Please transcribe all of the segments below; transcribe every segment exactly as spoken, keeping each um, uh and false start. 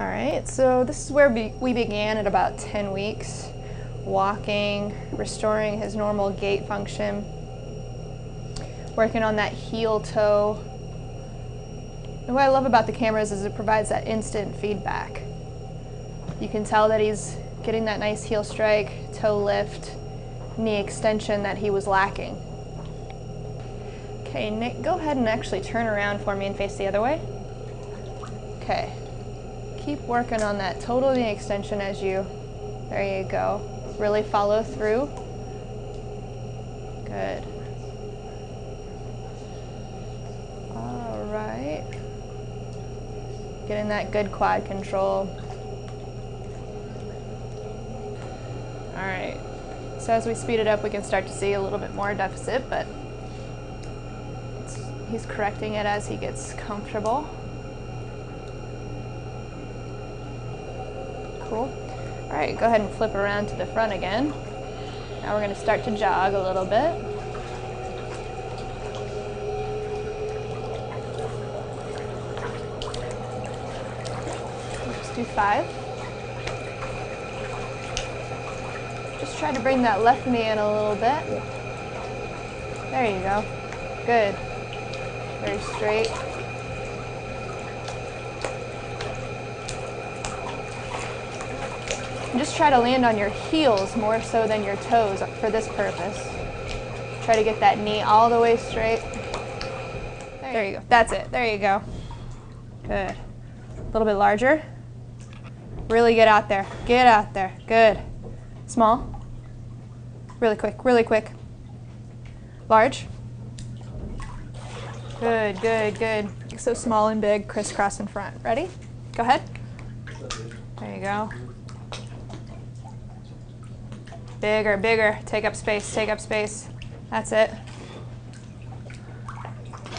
All right, so this is where be we began at about ten weeks, walking, restoring his normal gait function, working on that heel toe. And what I love about the cameras is it provides that instant feedback. You can tell that he's getting that nice heel strike, toe lift, knee extension that he was lacking. Okay, Nick, go ahead and actually turn around for me and face the other way. Okay, keep working on that total knee extension as you, there you go. Really follow through. Good. All right. Getting that good quad control. All right, so as we speed it up, we can start to see a little bit more deficit, but it's, he's correcting it as he gets comfortable. Cool. All right, go ahead and flip around to the front again. Now we're going to start to jog a little bit. Let's do five. Just try to bring that left knee in a little bit. There you go. Good. Very straight. And just try to land on your heels more so than your toes for this purpose. Try to get that knee all the way straight. There, there you go. That's it. There you go. Good. A little bit larger. Really get out there. Get out there. Good. Small, really quick, really quick, large, good, good, good. So small and big, crisscross in front. Ready? Go ahead. There you go. Bigger, bigger, take up space, take up space. That's it.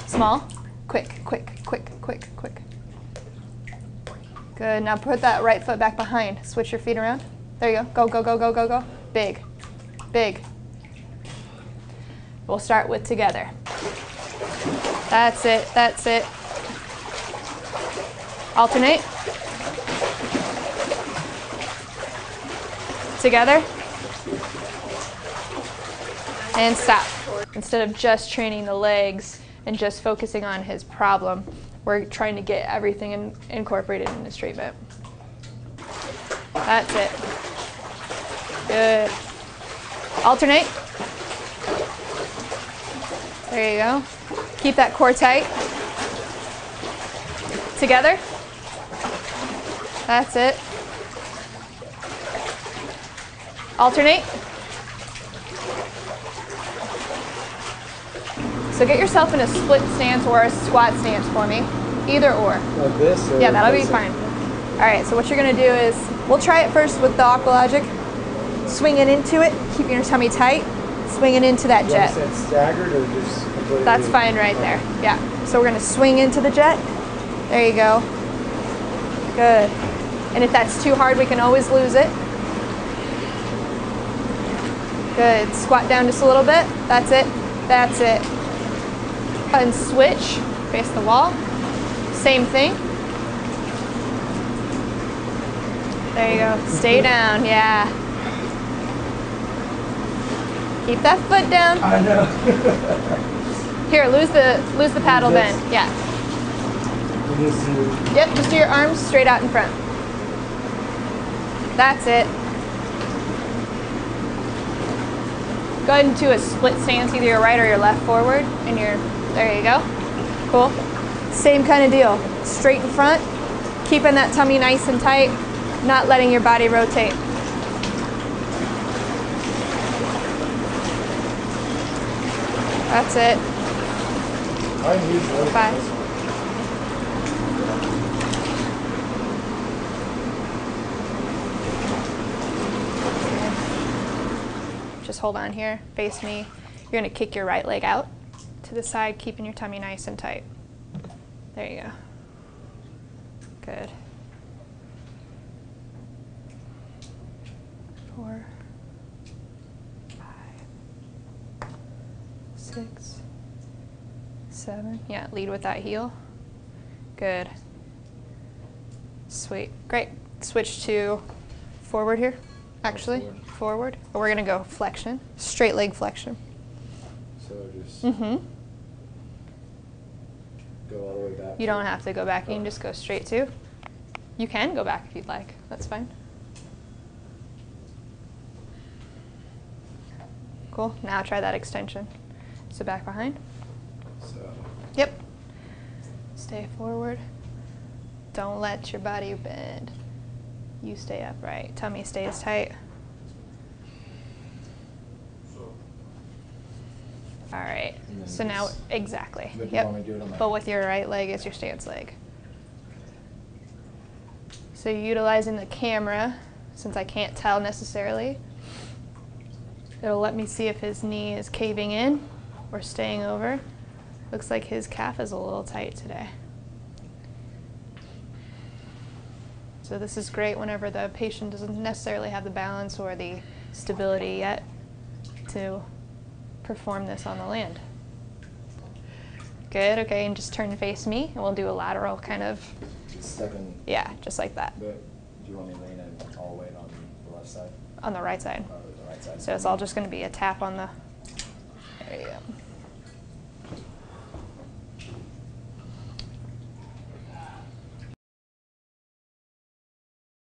Small, quick, quick, quick, quick, quick. Good, now put that right foot back behind. Switch your feet around. There you go, go, go, go, go, go, go. Big, big. We'll start with together. That's it, that's it. Alternate. Together. And stop. Instead of just training the legs and just focusing on his problem, we're trying to get everything in, incorporated in his treatment. That's it. Good. Alternate. There you go. Keep that core tight. Together. That's it. Alternate. So get yourself in a split stance or a squat stance for me. Either or. Like this? Or yeah, that'll be fine. All right, so what you're gonna do is, we'll try it first with the Aqualogic. Swing it into it, keeping your tummy tight, swing it into that jet. Is that staggered or just completely? That's fine right there, yeah. So we're gonna swing into the jet. There you go. Good. And if that's too hard, we can always lose it. Good, squat down just a little bit. That's it, that's it. And switch, face the wall. Same thing. There you go. Stay down, yeah. Keep that foot down. I know. Here, lose the lose the paddle then. Yeah. Yep, just do your arms straight out in front. That's it. Go ahead and do a split stance, either your right or your left forward, and your there you go. Cool. Same kind of deal. Straight in front, keeping that tummy nice and tight. Not letting your body rotate. That's it. Five. Okay. Just hold on here, face me. You're gonna kick your right leg out to the side, keeping your tummy nice and tight. There you go. Good. Four, five, six, seven. Yeah, lead with that heel. Good. Sweet, great. Switch to forward here, actually, forward. forward. We're gonna go flexion, straight leg flexion. So just mm-hmm. go all the way back. You don't have to go back, you can just go straight to. You can go back if you'd like, that's fine. Cool, now try that extension. So back behind. So. Yep. Stay forward. Don't let your body bend. You stay upright. Tummy stays tight. So. All right. So now, exactly. But yep. But with your right leg as your stance leg. So utilizing the camera, since I can't tell necessarily, it'll let me see if his knee is caving in or staying over. Looks like his calf is a little tight today. So this is great whenever the patient doesn't necessarily have the balance or the stability yet to perform this on the land. Good, okay, and just turn and face me, and we'll do a lateral kind of, second. Yeah, just like that. But do you want me to lean in all the way on the left side? On the right side. Oh, the right side. So it's all just going to be a tap on the, there you go.